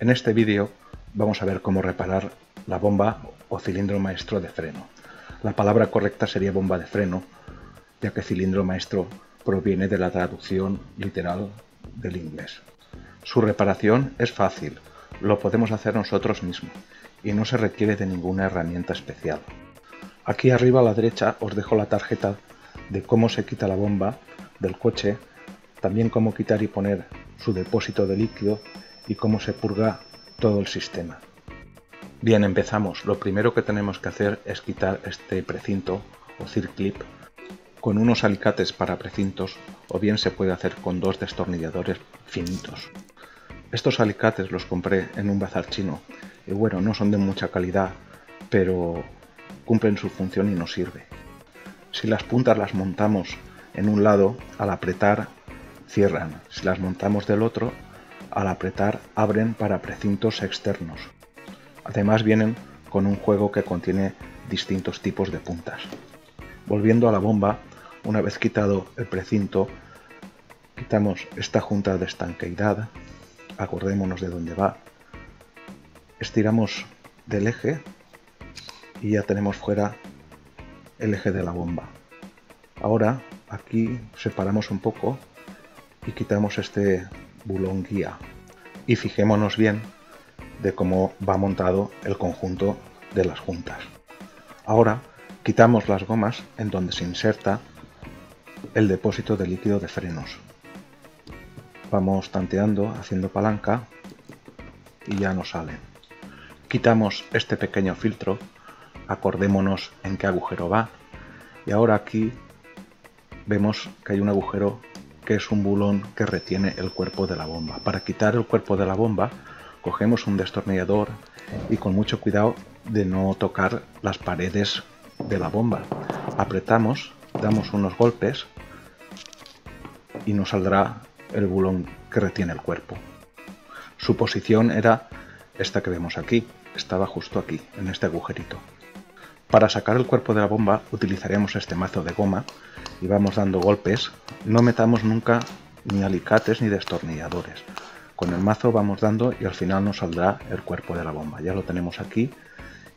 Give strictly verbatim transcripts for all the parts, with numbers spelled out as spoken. En este vídeo vamos a ver cómo reparar la bomba o cilindro maestro de freno. La palabra correcta sería bomba de freno, ya que cilindro maestro proviene de la traducción literal del inglés. Su reparación es fácil, lo podemos hacer nosotros mismos y no se requiere de ninguna herramienta especial. Aquí arriba a la derecha os dejo la tarjeta de cómo se quita la bomba del coche, también cómo quitar y poner su depósito de líquido y cómo se purga todo el sistema. Bien, empezamos. Lo primero que tenemos que hacer es quitar este precinto o circlip con unos alicates para precintos, o bien se puede hacer con dos destornilladores finitos. Estos alicates los compré en un bazar chino y bueno, no son de mucha calidad, pero cumplen su función y nos sirve. Si las puntas las montamos en un lado, al apretar cierran. Si las montamos del otro, al apretar abren para precintos externos. Además vienen con un juego que contiene distintos tipos de puntas. Volviendo a la bomba, una vez quitado el precinto, quitamos esta junta de estanqueidad, acordémonos de dónde va, estiramos del eje y ya tenemos fuera el eje de la bomba. Ahora aquí separamos un poco y quitamos este bulón guía y fijémonos bien de cómo va montado el conjunto de las juntas. Ahora quitamos las gomas en donde se inserta el depósito de líquido de frenos. Vamos tanteando, haciendo palanca y ya nos salen. Quitamos este pequeño filtro, acordémonos en qué agujero va, y ahora aquí vemos que hay un agujero que es un bulón que retiene el cuerpo de la bomba. Para quitar el cuerpo de la bomba cogemos un destornillador y con mucho cuidado de no tocar las paredes de la bomba. Apretamos, damos unos golpes y nos saldrá el bulón que retiene el cuerpo. Su posición era esta que vemos aquí, estaba justo aquí, en este agujerito. Para sacar el cuerpo de la bomba utilizaremos este mazo de goma y vamos dando golpes. No metamos nunca ni alicates ni destornilladores. Con el mazo vamos dando y al final nos saldrá el cuerpo de la bomba. Ya lo tenemos aquí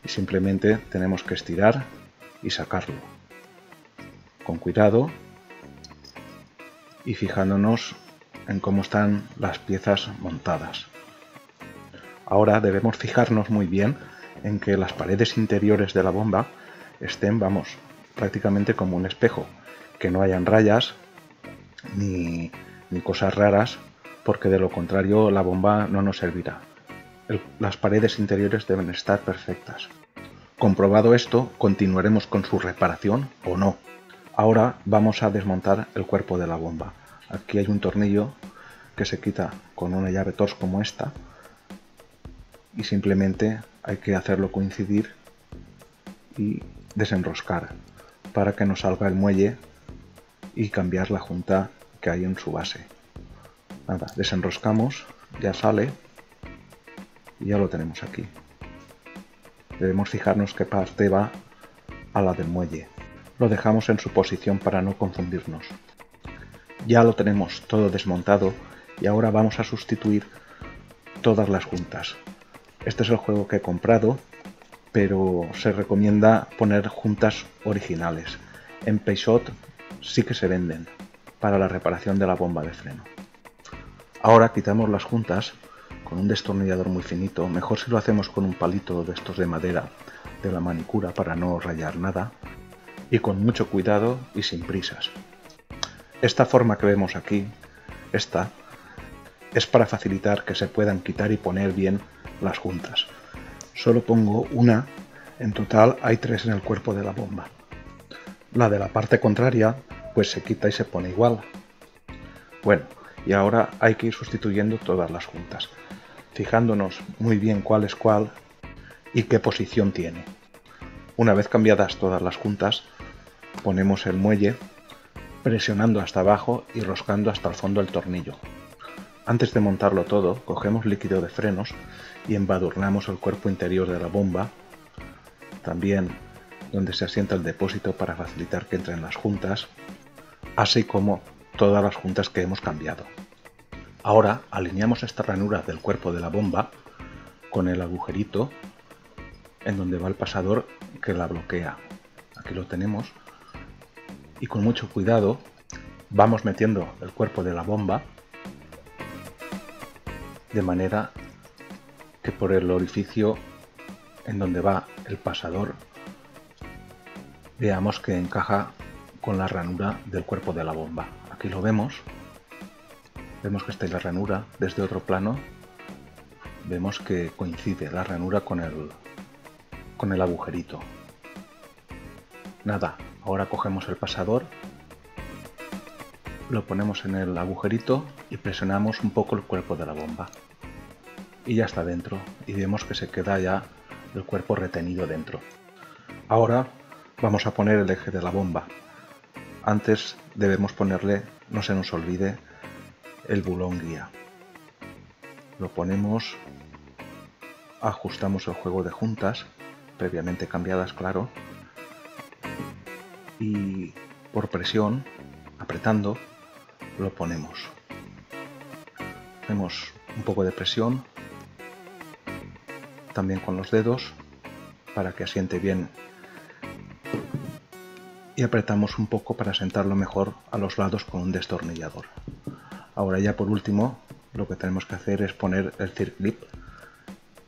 y simplemente tenemos que estirar y sacarlo. Con cuidado y fijándonos en cómo están las piezas montadas. Ahora debemos fijarnos muy bien en que las paredes interiores de la bomba estén, vamos, prácticamente como un espejo, que no hayan rayas ni, ni cosas raras, porque de lo contrario la bomba no nos servirá. El, las paredes interiores deben estar perfectas. Comprobado esto, continuaremos con su reparación o no. Ahora vamos a desmontar el cuerpo de la bomba. Aquí hay un tornillo que se quita con una llave Torx como esta y simplemente hay que hacerlo coincidir y desenroscar para que nos salga el muelle y cambiar la junta que hay en su base. Nada, desenroscamos, ya sale y ya lo tenemos aquí. Debemos fijarnos qué parte va a la del muelle. Lo dejamos en su posición para no confundirnos. Ya lo tenemos todo desmontado y ahora vamos a sustituir todas las juntas. Este es el juego que he comprado, pero se recomienda poner juntas originales. En Peugeot sí que se venden para la reparación de la bomba de freno. Ahora quitamos las juntas con un destornillador muy finito, mejor si lo hacemos con un palito de estos de madera de la manicura para no rayar nada, y con mucho cuidado y sin prisas. Esta forma que vemos aquí, esta, es para facilitar que se puedan quitar y poner bien las juntas. Solo pongo una, en total hay tres en el cuerpo de la bomba. La de la parte contraria pues se quita y se pone igual. Bueno, y ahora hay que ir sustituyendo todas las juntas, fijándonos muy bien cuál es cuál y qué posición tiene. Una vez cambiadas todas las juntas, ponemos el muelle presionando hasta abajo y roscando hasta el fondo el tornillo. Antes de montarlo todo, cogemos líquido de frenos y embadurnamos el cuerpo interior de la bomba, también donde se asienta el depósito para facilitar que entren las juntas, así como todas las juntas que hemos cambiado. Ahora alineamos esta ranura del cuerpo de la bomba con el agujerito en donde va el pasador que la bloquea. Aquí lo tenemos y con mucho cuidado vamos metiendo el cuerpo de la bomba de manera que por el orificio en donde va el pasador veamos que encaja con la ranura del cuerpo de la bomba. Aquí lo vemos, vemos que está en la ranura. Desde otro plano vemos que coincide la ranura con el, con el agujerito. Nada, ahora cogemos el pasador, lo ponemos en el agujerito y presionamos un poco el cuerpo de la bomba. Y ya está dentro, y vemos que se queda ya el cuerpo retenido dentro. Ahora vamos a poner el eje de la bomba. Antes debemos ponerle, no se nos olvide, el bulón guía. Lo ponemos, ajustamos el juego de juntas, previamente cambiadas, claro, y por presión, apretando, lo ponemos. Hacemos un poco de presión también con los dedos para que asiente bien y apretamos un poco para sentarlo mejor a los lados con un destornillador. Ahora ya por último lo que tenemos que hacer es poner el circlip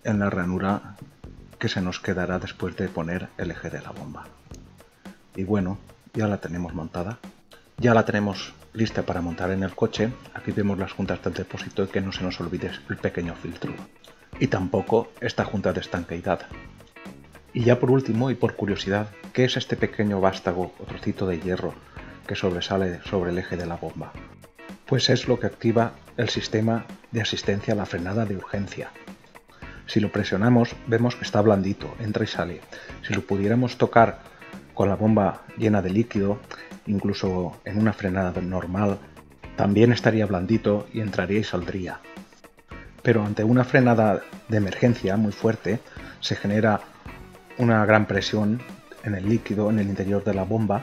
en la ranura que se nos quedará después de poner el eje de la bomba. Y bueno, ya la tenemos montada. Ya la tenemos lista para montar en el coche. Aquí vemos las juntas del depósito y que no se nos olvide el pequeño filtro. Y tampoco esta junta de estanqueidad. Y ya por último y por curiosidad, ¿qué es este pequeño vástago o trocito de hierro que sobresale sobre el eje de la bomba? Pues es lo que activa el sistema de asistencia a la frenada de urgencia. Si lo presionamos vemos que está blandito, entra y sale. Si lo pudiéramos tocar con la bomba llena de líquido, incluso en una frenada normal, también estaría blandito y entraría y saldría. Pero ante una frenada de emergencia muy fuerte, se genera una gran presión en el líquido, en el interior de la bomba,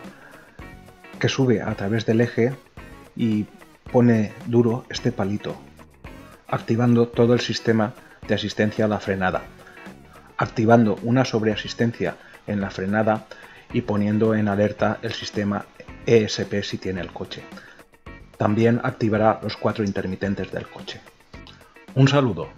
que sube a través del eje y pone duro este palito, activando todo el sistema de asistencia a la frenada, activando una sobreasistencia en la frenada y poniendo en alerta el sistema E S P si tiene el coche. También activará los cuatro intermitentes del coche. Un saludo.